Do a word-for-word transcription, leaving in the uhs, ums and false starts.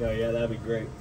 No, yeah, that'd be great.